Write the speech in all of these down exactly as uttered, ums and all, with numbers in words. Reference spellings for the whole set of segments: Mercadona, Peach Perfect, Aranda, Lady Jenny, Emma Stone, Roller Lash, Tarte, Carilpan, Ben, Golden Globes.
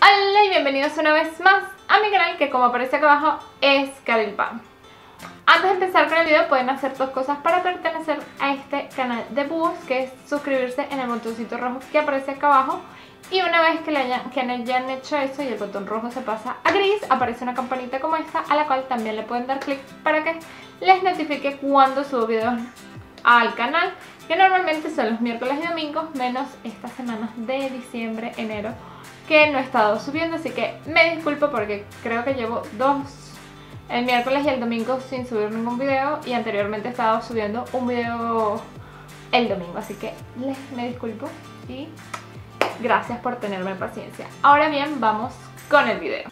Hola y bienvenidos una vez más a mi canal, que como aparece acá abajo es Carilpan. Antes de empezar con el video pueden hacer dos cosas para pertenecer a este canal de búhos, que es suscribirse en el botoncito rojo que aparece acá abajo. Y una vez que, le hayan, que hayan hecho eso y el botón rojo se pasa a gris, aparece una campanita como esta, a la cual también le pueden dar clic para que les notifique cuando subo videos al canal, que normalmente son los miércoles y domingos, menos estas semanas de diciembre, enero, que no he estado subiendo. Así que me disculpo porque creo que llevo dos, el miércoles y el domingo, sin subir ningún video, y anteriormente he estado subiendo un video el domingo, así que les me disculpo y gracias por tenerme paciencia. Ahora bien, vamos con el video.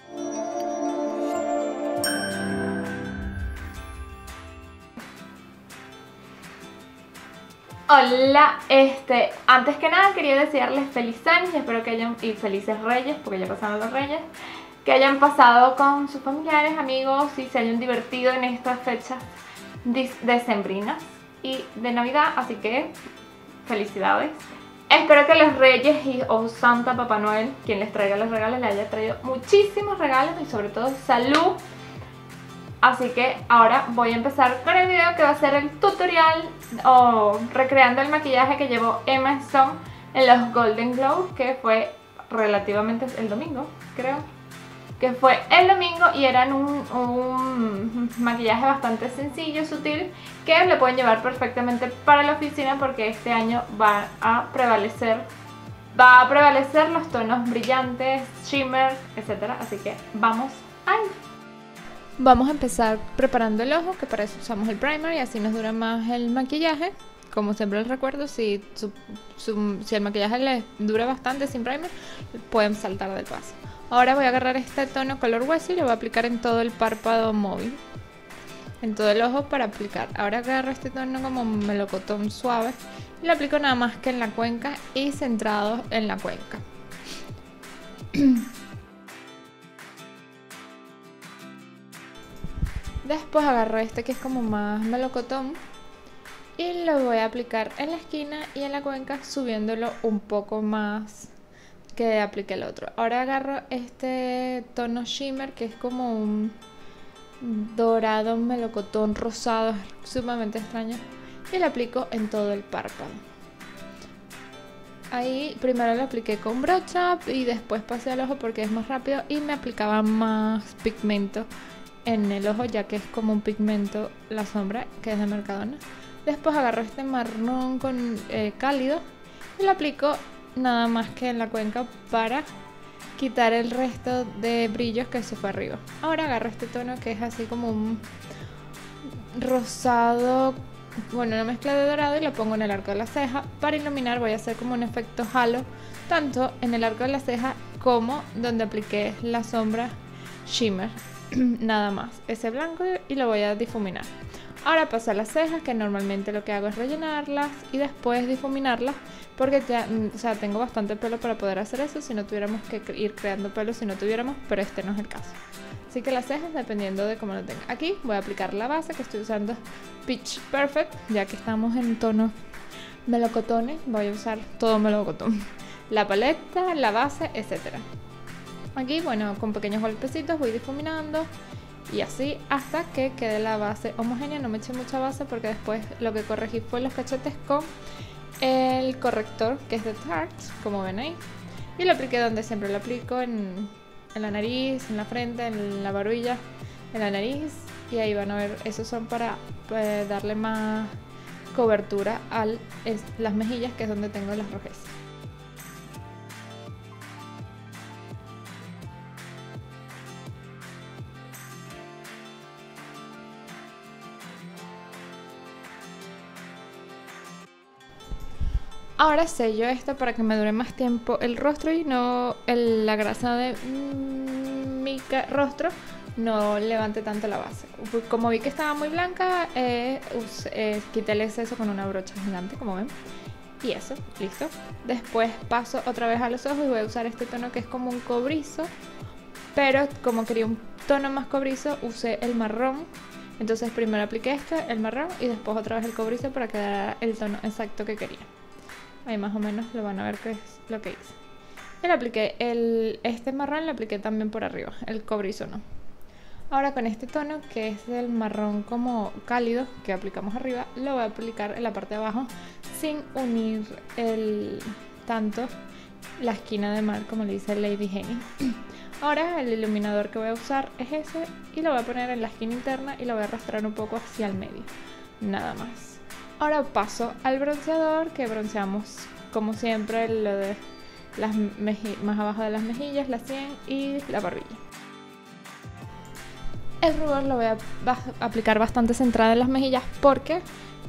Hola, este, antes que nada quería desearles feliz año, espero que hayan, y felices reyes, porque ya pasaron los reyes, que hayan pasado con sus familiares, amigos, y se hayan divertido en estas fechas decembrinas y de Navidad, así que felicidades. Espero que los reyes y o Santa, Papá Noel, quien les traiga los regalos, les haya traído muchísimos regalos y sobre todo salud. Así que ahora voy a empezar con el video, que va a ser el tutorial o recreando el maquillaje que llevó Emma Stone en los Golden Globes, que fue relativamente el domingo, creo que fue el domingo, y eran un, un maquillaje bastante sencillo, sutil, que lo pueden llevar perfectamente para la oficina, porque este año va a prevalecer va a prevalecer los tonos brillantes, shimmer, etcétera. Así que vamos ahí. Vamos a empezar preparando el ojo, que para eso usamos el primer y así nos dura más el maquillaje. Como siempre les recuerdo, si, su, su, si el maquillaje les dura bastante sin primer, pueden saltar del paso. Ahora voy a agarrar este tono color hueso y lo voy a aplicar en todo el párpado móvil, en todo el ojo para aplicar. Ahora agarro este tono como melocotón suave y lo aplico nada más que en la cuenca y centrado en la cuenca. Después agarro este que es como más melocotón y lo voy a aplicar en la esquina y en la cuenca, subiéndolo un poco más que aplique el otro. Ahora agarro este tono shimmer que es como un dorado, un melocotón rosado, sumamente extraño, y lo aplico en todo el párpado. Ahí primero lo apliqué con brocha y después pasé al ojo porque es más rápido y me aplicaba más pigmento en el ojo, ya que es como un pigmento la sombra, que es de Mercadona. Después agarro este marrón con eh, cálido y lo aplico nada más que en la cuenca para quitar el resto de brillos que se fue arriba. Ahora agarro este tono que es así como un rosado, bueno, una mezcla de dorado, y lo pongo en el arco de la ceja. Para iluminar voy a hacer como un efecto halo, tanto en el arco de la ceja como donde apliqué la sombra shimmer. Nada más ese blanco, y lo voy a difuminar. Ahora paso a las cejas, que normalmente lo que hago es rellenarlas y después difuminarlas, porque ya, o sea, tengo bastante pelo para poder hacer eso, si no tuviéramos que ir creando pelo si no tuviéramos, pero este no es el caso. Así que las cejas, dependiendo de cómo lo tenga. Aquí voy a aplicar la base que estoy usando, Peach Perfect, ya que estamos en tonos melocotones, voy a usar todo melocotón, la paleta, la base, etcétera. Aquí, bueno, con pequeños golpecitos voy difuminando y así hasta que quede la base homogénea. No me eché mucha base porque después lo que corregí fue los cachetes con el corrector que es de Tarte, como ven ahí. Y lo apliqué donde siempre lo aplico, en, en la nariz, en la frente, en la barbilla, en la nariz. Y ahí van a ver, esos son para pues, darle más cobertura a las mejillas, que es donde tengo las rojezas. Ahora sello esto para que me dure más tiempo el rostro y no el, la grasa de mi rostro no levante tanto la base. Como vi que estaba muy blanca, eh, usé, eh, quité el exceso con una brocha gigante, como ven. Y eso, listo. Después paso otra vez a los ojos y voy a usar este tono que es como un cobrizo, pero como quería un tono más cobrizo, usé el marrón. Entonces primero apliqué este, el marrón, y después otra vez el cobrizo para que quedara el tono exacto que quería. Ahí más o menos lo van a ver que es lo que hice. Y le apliqué el, este marrón, le apliqué también por arriba, el cobrizono. Ahora con este tono, que es del marrón como cálido que aplicamos arriba, lo voy a aplicar en la parte de abajo sin unir el, tanto la esquina de mar como le dice Lady Jenny. Ahora el iluminador que voy a usar es ese y lo voy a poner en la esquina interna y lo voy a arrastrar un poco hacia el medio, nada más. Ahora paso al bronceador, que bronceamos como siempre lo de las más abajo de las mejillas, la sien y la barbilla. El rubor lo voy a aplicar bastante centrado en las mejillas porque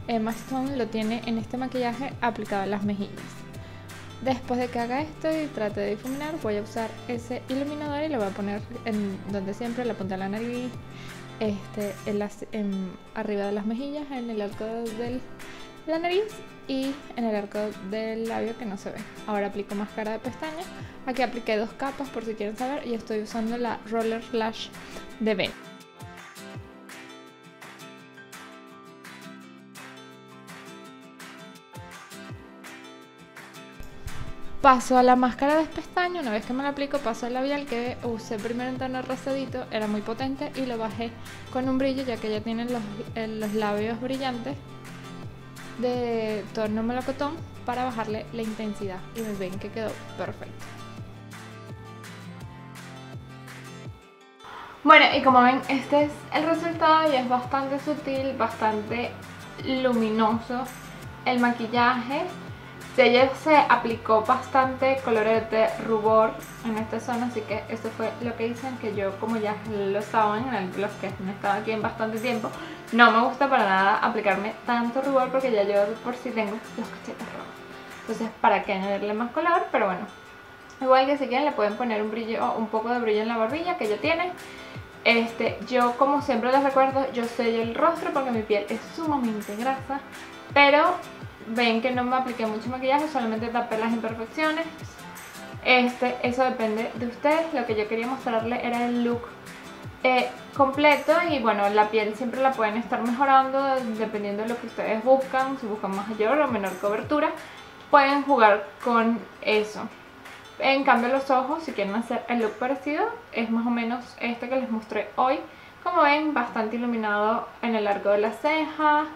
Emma Stone lo tiene en este maquillaje aplicado en las mejillas. Después de que haga esto y trate de difuminar, voy a usar ese iluminador y lo voy a poner en donde siempre, la punta de la nariz, este, en las, en, arriba de las mejillas, en el arco de la nariz y en el arco del labio que no se ve. Ahora aplico máscara de pestañas. Aquí apliqué dos capas por si quieren saber y estoy usando la Roller Lash de Ben. Paso a la máscara de pestaña, una vez que me la aplico paso al labial que usé primero en tono rosadito, era muy potente y lo bajé con un brillo ya que ya tienen los, los labios brillantes de tono melocotón para bajarle la intensidad y ven que quedó perfecto. Bueno, y como ven este es el resultado y es bastante sutil, bastante luminoso el maquillaje. De ella se aplicó bastante colorete, rubor en esta zona, así que eso fue lo que dicen, que yo, como ya lo saben en el blog que no estaba aquí en bastante tiempo, no me gusta para nada aplicarme tanto rubor porque ya yo por si sí tengo los cachetes rojos, entonces para qué añadirle más color, pero bueno, igual que si quieren le pueden poner un brillo, un poco de brillo en la barbilla que ya tienen. Este, yo como siempre les recuerdo, yo sello el rostro porque mi piel es sumamente grasa, pero ven que no me apliqué mucho maquillaje, solamente tapé las imperfecciones. Este, eso depende de ustedes. Lo que yo quería mostrarles era el look eh, completo. Y bueno, la piel siempre la pueden estar mejorando dependiendo de lo que ustedes buscan. Si buscan mayor o menor cobertura, pueden jugar con eso. En cambio los ojos, si quieren hacer el look parecido, es más o menos este que les mostré hoy. Como ven, bastante iluminado en el arco de las cejas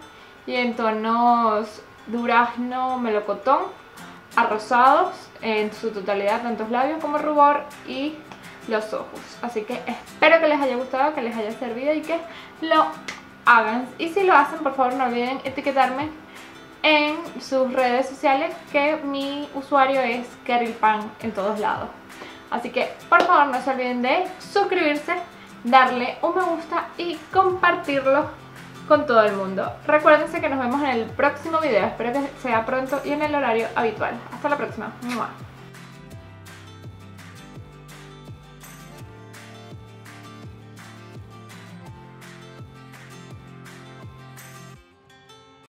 y en tonos durazno, melocotón a rosados en su totalidad, tantos labios como rubor y los ojos. Así que espero que les haya gustado, que les haya servido y que lo hagan. Y si lo hacen, por favor no olviden etiquetarme en sus redes sociales, que mi usuario es Carilpan en todos lados. Así que por favor no se olviden de suscribirse, darle un me gusta y compartirlo con todo el mundo. Recuérdense que nos vemos en el próximo video, espero que sea pronto y en el horario habitual. Hasta la próxima. ¡Mua!